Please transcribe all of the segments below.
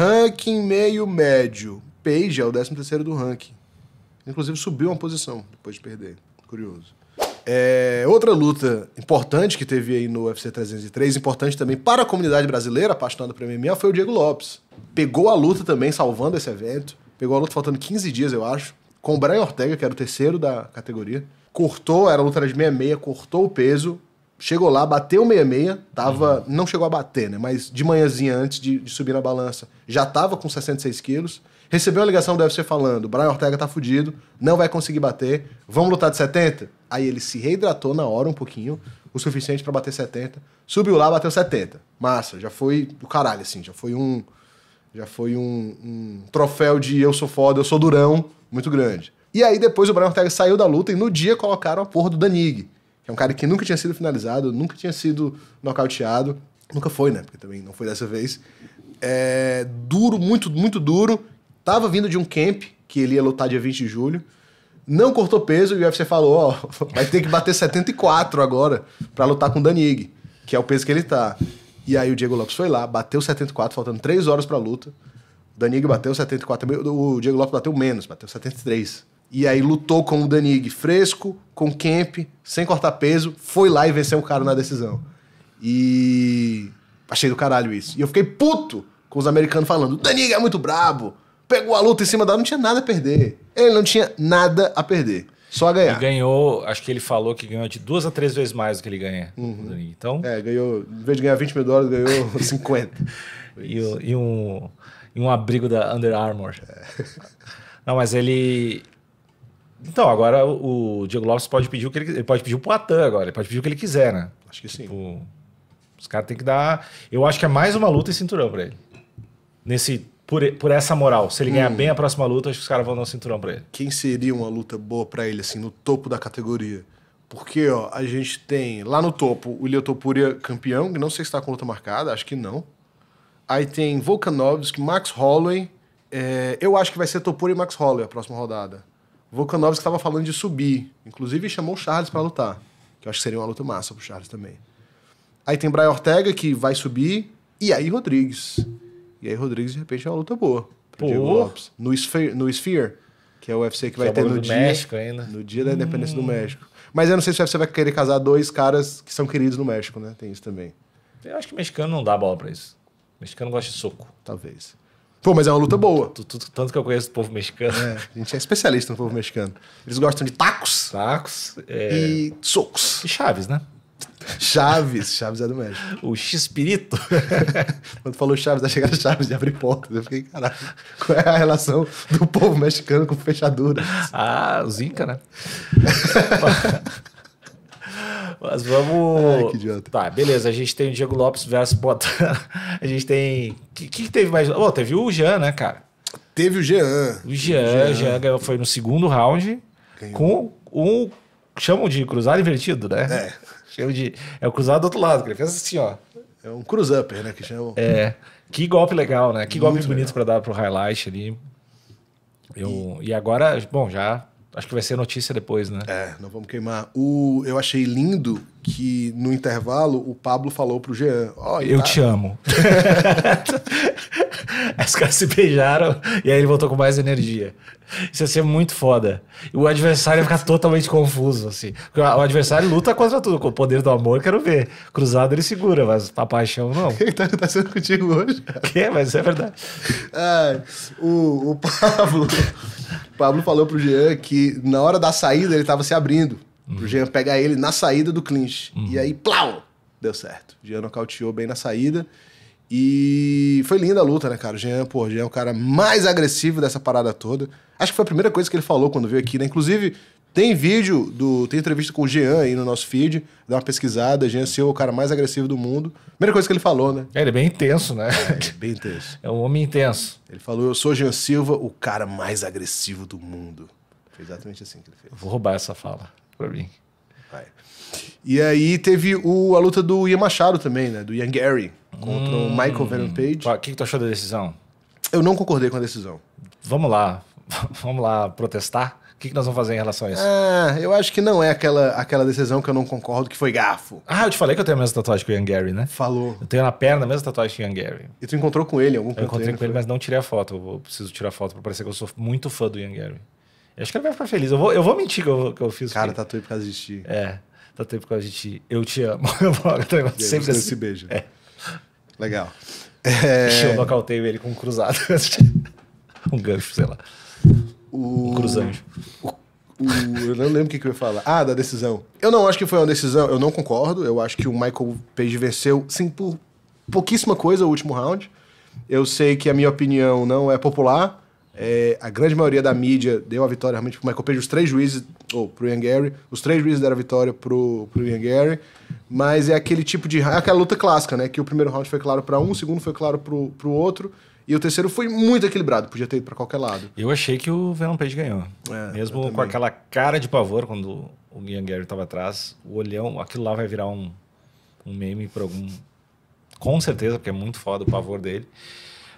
Ranking meio médio. Page é o 13º do ranking. Inclusive subiu uma posição depois de perder. Curioso. É, outra luta importante que teve aí no UFC 303, importante também para a comunidade brasileira apaixonada por MMA, foi o Diego Lopes. Pegou a luta também, salvando esse evento. Pegou a luta faltando 15 dias, eu acho. Com o Brian Ortega, que era o 3º da categoria. Cortou, era a luta de 66, cortou o peso. Chegou lá, bateu 66, tava, não chegou a bater, né? Mas de manhãzinha antes de subir na balança, já tava com 66 quilos. Recebeu a ligação do UFC falando, Brian Ortega tá fudido, não vai conseguir bater, vamos lutar de 70? Aí ele se reidratou na hora um pouquinho, o suficiente pra bater 70. Subiu lá, bateu 70. Massa, já foi do caralho, assim, já foi um troféu de eu sou foda, eu sou durão, muito grande. E aí depois o Brian Ortega saiu da luta e no dia colocaram a porra do Danigue. É um cara que nunca tinha sido finalizado, nunca tinha sido nocauteado. Nunca foi, né? Porque também não foi dessa vez. É duro, muito, muito duro. Tava vindo de um camp, que ele ia lutar dia 20 de julho. Não cortou peso e o UFC falou, ó, vai ter que bater 74 agora pra lutar com o Danigue, que é o peso que ele tá. E aí o Diego Lopes foi lá, bateu 74, faltando 3 horas pra luta. O Danigue bateu 74, o Diego Lopes bateu menos, bateu 73. E aí lutou com o Danigue fresco, com o Kemp, sem cortar peso, foi lá e venceu o cara na decisão. E achei do caralho isso. E eu fiquei puto com os americanos falando, o Danigue é muito brabo, pegou a luta em cima da... Não tinha nada a perder. Ele não tinha nada a perder, só a ganhar. Ele ganhou, acho que ele falou que ganhou de 2 a 3 vezes mais do que ele ganha. Uhum. Então... é, ganhou, em vez de ganhar 20 mil dólares, ganhou 50. e um abrigo da Under Armour. É. Não, mas ele... Então, agora o Diego Lopes pode pedir o que ele pode pedir o Poatan agora, ele pode pedir o que ele quiser, né? Acho que tipo, sim. Os caras têm que dar... Eu acho que é mais uma luta e cinturão pra ele. Nesse, por essa moral. Se ele ganhar bem a próxima luta, acho que os caras vão dar um cinturão pra ele. Quem seria uma luta boa pra ele, assim, no topo da categoria? Porque, ó, a gente tem lá no topo o Willian Topuri campeão, que não sei se tá com luta marcada, acho que não. Aí tem Volkanovski, Max Holloway. É, eu acho que vai ser Topuri e Max Holloway a próxima rodada. Volkanovski estava falando de subir. Inclusive, chamou o Charles para lutar. Que eu acho que seria uma luta massa pro Charles também. Aí tem Brian Ortega, que vai subir. E aí Rodrigues. E aí Rodrigues, de repente, é uma luta boa. Pro Diego Lopes. No Sphere, que é o UFC que vai ter no dia... México ainda. No dia da independência do México. Mas eu não sei se o UFC vai querer casar 2 caras que são queridos no México, né? Tem isso também. Eu acho que o mexicano não dá bola pra isso. O mexicano gosta de soco. Talvez. Pô, mas é uma luta boa. Tanto que eu conheço o povo mexicano. É, a gente é especialista no povo mexicano. Eles gostam de tacos. Tacos. É... e socos. E chaves, né? Chaves. Chaves é do México. O X-Pirito. Quando falou Chaves, vai chegar Chaves de abrir portas. Eu fiquei, caralho, qual é a relação do povo mexicano com fechaduras? Ah, os Inca, né? Mas vamos... é, que idiota. Tá, beleza. A gente tem o Diego Lopes versus Poatan. A gente tem... que teve mais? Oh, teve o Jean, né, cara? Teve o Jean. O Jean foi no 2º round. Ganhou. Com um... chamam de cruzado invertido, né? É. É o cruzado do outro lado, que ele fez assim, ó. É um cruz-upper, né, que chamam. É. Que golpe legal, né? Que muito golpe bonito legal pra dar pro highlight ali. E agora, bom, já... acho que vai ser notícia depois, né? É, não vamos queimar. Eu achei lindo que no intervalo o Pablo falou pro Jean... oh, eu te amo. Os caras se beijaram e aí ele voltou com mais energia. Isso ia ser muito foda. E o adversário ia ficar totalmente confuso, assim. Porque o adversário luta contra tudo. Com o poder do amor, quero ver. Cruzado ele segura, mas a paixão não. Quem tá sendo contigo hoje? Quem? Mas isso é verdade. Ah, o Pablo... Pablo falou pro Jean que na hora da saída ele tava se abrindo. Pro Jean pegar ele na saída do clinch. E aí, plau! Deu certo. O Jean nocauteou bem na saída. E foi linda a luta, né, cara? O Jean, pô, Jean é o cara mais agressivo dessa parada toda. Acho que foi a primeira coisa que ele falou quando veio aqui, né? Inclusive, tem vídeo, tem entrevista com o Jean aí no nosso feed. Dá uma pesquisada. Jean Silva é o cara mais agressivo do mundo. Primeira coisa que ele falou, né? É, ele é bem intenso, né? É, bem intenso. É um homem intenso. Ele falou, eu sou Jean Silva, o cara mais agressivo do mundo. Foi exatamente assim que ele fez. Eu vou roubar essa fala pra mim. Vai. E aí teve a luta do Ian Machado também, né? Do Ian Garry contra o Michael Venom Page. O que tu achou da decisão? Eu não concordei com a decisão. Vamos lá. vamos lá protestar? O que nós vamos fazer em relação a isso? Ah, eu acho que não é aquela decisão que eu não concordo, que foi gafo. Ah, eu te falei que eu tenho a mesma tatuagem que o Ian Garry, né? Falou. Eu tenho na perna a mesma tatuagem que o Ian Garry. E tu encontrou com ele em algum ponto? Eu encontrei com ele, mas não tirei a foto. Eu preciso tirar a foto pra parecer que eu sou muito fã do Ian Garry. Eu acho que ele vai ficar feliz. Eu vou mentir que eu fiz. Cara, tatuei por causa de ti. É, tatuei por causa de ti. Eu te amo. Eu sempre assim. Se beija. É. Legal. Eu nocauteio ele com um cruzado. Um gancho, sei lá. Um cruzanjo. Eu não lembro o que eu ia falar. Ah, da decisão. Eu não acho que foi uma decisão. Eu não concordo. Eu acho que o Michael Page venceu, sim, por pouquíssima coisa o último round. Eu sei que a minha opinião não é popular. É, a grande maioria da mídia deu a vitória realmente pro Michael Page. Os três juízes... Ou pro Ian Garry. Os três juízes deram a vitória pro Ian Garry. Mas é aquele tipo de... É aquela luta clássica, né? Que o primeiro round foi claro pra um, o segundo foi claro pro outro... E o terceiro foi muito equilibrado, podia ter ido pra qualquer lado. Eu achei que o Venom Page ganhou. É, mesmo com aquela cara de pavor quando o Ian Garry tava atrás, o olhão, aquilo lá vai virar um meme pra algum... Com certeza, porque é muito foda o pavor dele.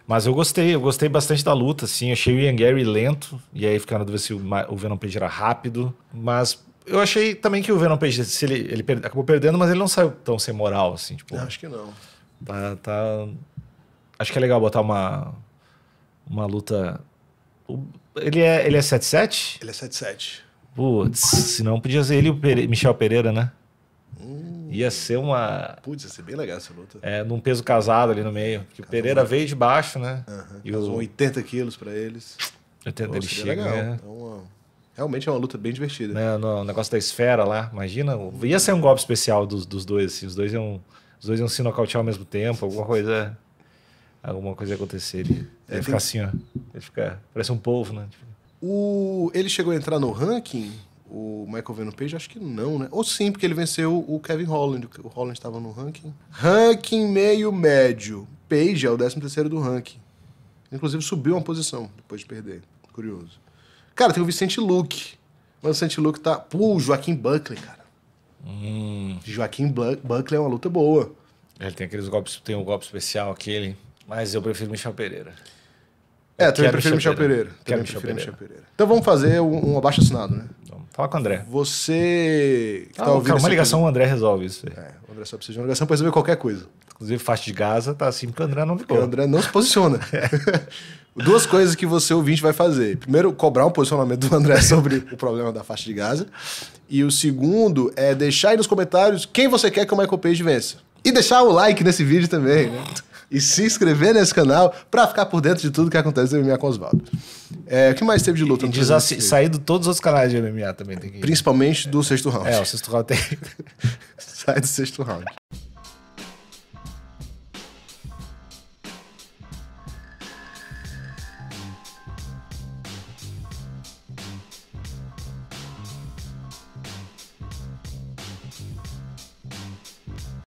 Mas eu gostei bastante da luta, assim. Eu achei o Ian Garry lento, e aí ficava na dúvida se o Venom Page era rápido. Mas eu achei também que o Venom Page, se ele acabou perdendo, mas ele não saiu tão sem moral, assim. Tipo, acho que não. Acho que é legal botar uma luta... Ele é 7-7? Ele é 7-7. Putz, senão podia ser ele e o Michel Pereira, né? Ia ser uma... Putz, ia ser bem legal essa luta. É, num peso casado ali no meio. Porque o Pereira veio de baixo, né? E os 80 quilos pra eles. 80 ele chega, legal. Né? Então, realmente é uma luta bem divertida. Né? No negócio da esfera lá, imagina. Ia ser um golpe especial dos dois, assim. Os dois iam se nocautear ao mesmo tempo, alguma coisa... Alguma coisa ia acontecer. Ele fica assim, ó. Ele fica... Parece um polvo, né? Ele chegou a entrar no ranking? O Michael Venom Page? Acho que não, né? Ou sim, porque ele venceu o Kevin Holland. O Holland estava no ranking. Ranking meio-médio. Page é o 13º do ranking. Inclusive subiu uma posição depois de perder. Curioso. Cara, tem o Vicente Luque. Mas o Vicente Luque tá... Pô, o Joaquim Buckley, cara. Joaquim Buckley é uma luta boa. Ele tem aqueles golpes... Tem um golpe especial, aquele... Mas eu prefiro Michel Pereira. É, eu também prefiro Michel Pereira. Michel Pereira. Então vamos fazer um abaixo-assinado, né? Vamos falar com o André. Você... Que tá ouvindo uma ligação, o André resolve isso aí. É, o André só precisa de uma ligação para resolver qualquer coisa. Inclusive, faixa de Gaza tá assim, porque o André não ficou. O André não se posiciona. Duas coisas que você, ouvinte, vai fazer. Primeiro, cobrar um posicionamento do André sobre o problema da faixa de Gaza. E o segundo é deixar aí nos comentários quem você quer que o Michael Page vença. E deixar o like nesse vídeo também, né? E se inscrever nesse canal pra ficar por dentro de tudo que acontece no MMA com Oswaldo. O que mais teve de luta? E sair de todos os outros canais de MMA também. Principalmente do 6º round. É, o 6º round tem... Sai do 6º round.